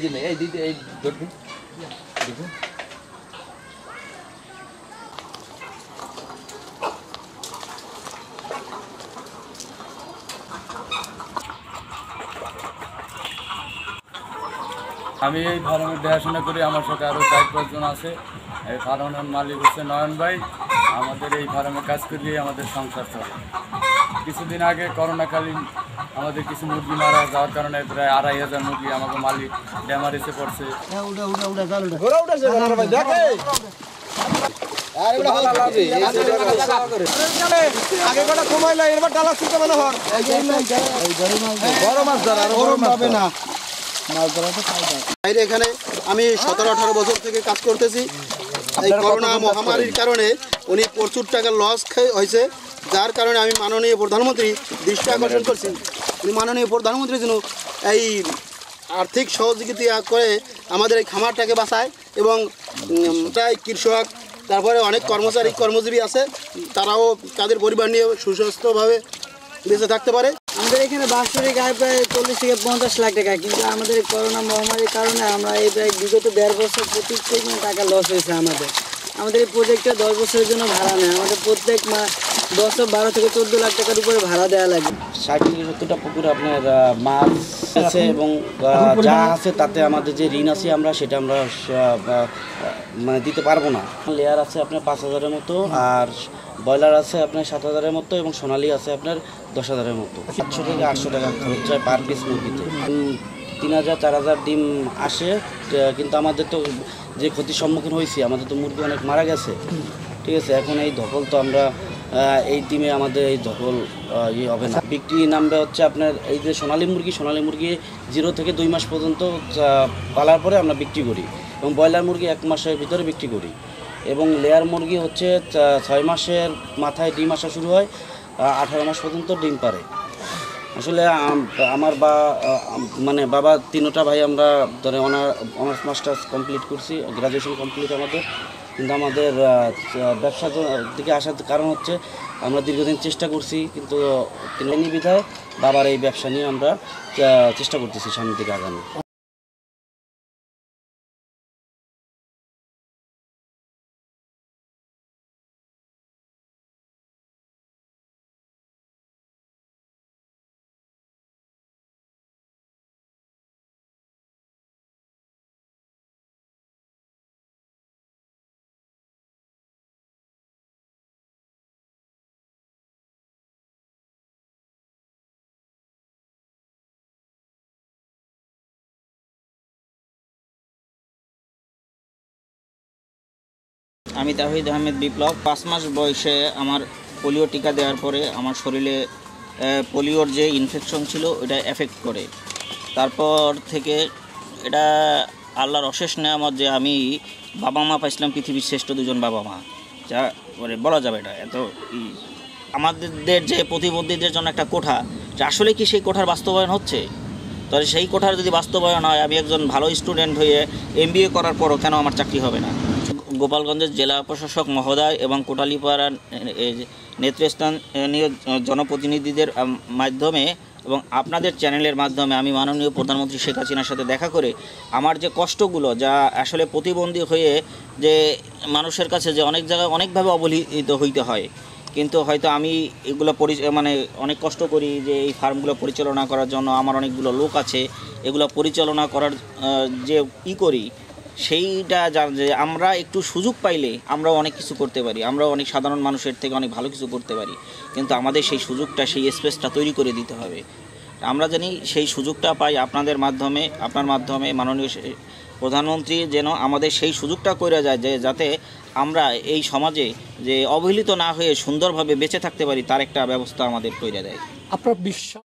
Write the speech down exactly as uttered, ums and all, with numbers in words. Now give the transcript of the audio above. আমি এই ফার্মে দেখাশোনা করি, আমার সাথে আরও চার পাঁচজন আছে। এই ফার্মের মালিক হচ্ছে নয়ন ভাই। আমাদের এই ফার্মে কাজ করলেই আমাদের সংসার চলে। কিছুদিন আগে করোনাকালীন আমাদের কিছু মুরগি মারা যাওয়ার কারণে প্রায় আড়াই হাজার মুরগি আমাদের মালিক ড্যামারেজে পড়ছে। বাইরে এখানে আমি সতেরো আঠারো বছর থেকে কাজ করতেছি। এই করোনা মহামারীর কারণে উনি প্রচুর টাকা লস হয়েছে, যার কারণে আমি মাননীয় প্রধানমন্ত্রী দৃষ্টি আকর্ষণ করছি। উনি মাননীয় প্রধানমন্ত্রীর জন্য এই আর্থিক সহযোগিতা করে আমাদের এই খামারটাকে বাঁচায়, এবং প্রায় কৃষক তারপরে অনেক কর্মচারী কর্মজীবী আছে, তারাও তাদের পরিবার নিয়ে সুস্বাস্থ্যভাবে বেঁচে থাকতে পারে। আমাদের এখানে বাৎসরিক আয় প্রায় চল্লিশ থেকে পঞ্চাশ লাখ টাকা, কিন্তু আমাদের করোনা মহামারীর কারণে আমরা এই প্রায় বিগত দেড় বছর পঁচিশ কোটি টাকা লস হয়েছে আমাদের। আমাদের এই প্রজেক্টটা দশ বছরের জন্য ভাড়া নেয়, আমাদের প্রত্যেক মাস দশ বারো থেকে চোদ্দো লাখ টাকার উপরে ভাড়া দেওয়া লাগে। ষাট থেকে সত্তরটা পুকুরে আপনার মাছ আছে, এবং যা আছে তাতে আমাদের যে ঋণ আছে আমরা সেটা আমরা মানে দিতে পারবো না। লেয়ার আছে আপনার পাঁচ হাজারের মতো, আর ব্রয়লার আছে আপনার সাত হাজারের মতো, এবং সোনালি আছে আপনার দশ হাজারের মতো। সাতশো থেকে আটশো টাকা খরচ হয় পার পিস মুরগিতে। তিন হাজার চার হাজার ডিম আসে, কিন্তু আমাদের তো যে ক্ষতির সম্মুখীন হয়েছি, আমাদের তো মুরগি অনেক মারা গেছে। ঠিক আছে, এখন এই ধকল তো আমরা এই ডিমে আমাদের এই ধকল ইয়ে হবে না। বিক্রি নামবে হচ্ছে আপনার এই যে সোনালি মুরগি, সোনালি মুরগি জিরো থেকে দুই মাস পর্যন্ত পালার পরে আমরা বিক্রি করি, এবং ব্রয়লার মুরগি এক মাসের ভিতরে বিক্রি করি, এবং লেয়ার মুরগি হচ্ছে ছয় মাসের মাথায় ডিম আসা শুরু হয়, আঠারো মাস পর্যন্ত ডিম পারে। আসলে আমার বা মানে বাবা তিনোটা ভাই আমরা ধরে অনার অনার্স মাস্টার্স কমপ্লিট করছি, গ্র্যাজুয়েশন কমপ্লিট আমাদের, কিন্তু আমাদের ব্যবসার দিকে আসার কারণ হচ্ছে আমরা দীর্ঘদিন চেষ্টা করছি, কিন্তু তিনি নিবিধায় বাবার এই ব্যবসা নিয়ে আমরা চেষ্টা করতেছি সামনের দিকে আগানো। আমি তাহিদ আহমেদ বিপ্লব। পাঁচ মাস বয়সে আমার পোলিও টিকা দেওয়ার পরে আমার শরীরে পোলিওর যে ইনফেকশন ছিল ওটা এফেক্ট করে। তারপর থেকে এটা আল্লাহর অশেষ নেয়ামত যে আমি বাবা মা পাইছিলাম, পৃথিবীর শ্রেষ্ঠ দুজন বাবা মা, যা মানে বলা যাবে এটা এত। আমাদের যে প্রতিবন্ধীদের জন্য একটা কোঠা, যে আসলে কি সেই কোঠার বাস্তবায়ন হচ্ছে? তাহলে সেই কোঠার যদি বাস্তবায়ন হয়, আমি একজন ভালো স্টুডেন্ট হয়ে এম বি এ করার পরও কেন আমার চাকরি হবে না? গোপালগঞ্জের জেলা প্রশাসক মহোদয় এবং কোটালীপাড়া নেতৃস্থানীয় জনপ্রতিনিধিদের মাধ্যমে এবং আপনাদের চ্যানেলের মাধ্যমে আমি মাননীয় প্রধানমন্ত্রী শেখ হাসিনার সাথে দেখা করে আমার যে কষ্টগুলো, যা আসলে প্রতিবন্ধী হয়ে যে মানুষের কাছে যে অনেক জায়গায় অনেকভাবে অবহেলিত হইতে হয়, কিন্তু হয়তো আমি এগুলো পরি মানে অনেক কষ্ট করি যে এই ফার্মগুলো পরিচালনা করার জন্য আমার অনেকগুলো লোক আছে, এগুলো পরিচালনা করার যে ই করি সেইটা জান যে আমরা একটু সুযোগ পাইলে আমরাও অনেক কিছু করতে পারি, আমরাও অনেক সাধারণ মানুষের থেকে অনেক ভালো কিছু করতে পারি, কিন্তু আমাদের সেই সুযোগটা, সেই স্পেসটা তৈরি করে দিতে হবে। আমরা জানি সেই সুযোগটা পাই আপনাদের মাধ্যমে, আপনার মাধ্যমে মাননীয় প্রধানমন্ত্রী যেন আমাদের সেই সুযোগটা করে যায়, যে যাতে আমরা এই সমাজে যে অবহেলিত না হয়ে সুন্দরভাবে বেঁচে থাকতে পারি, তার একটা ব্যবস্থা আমাদের করে দেয়। আপনার বিশ্বাস।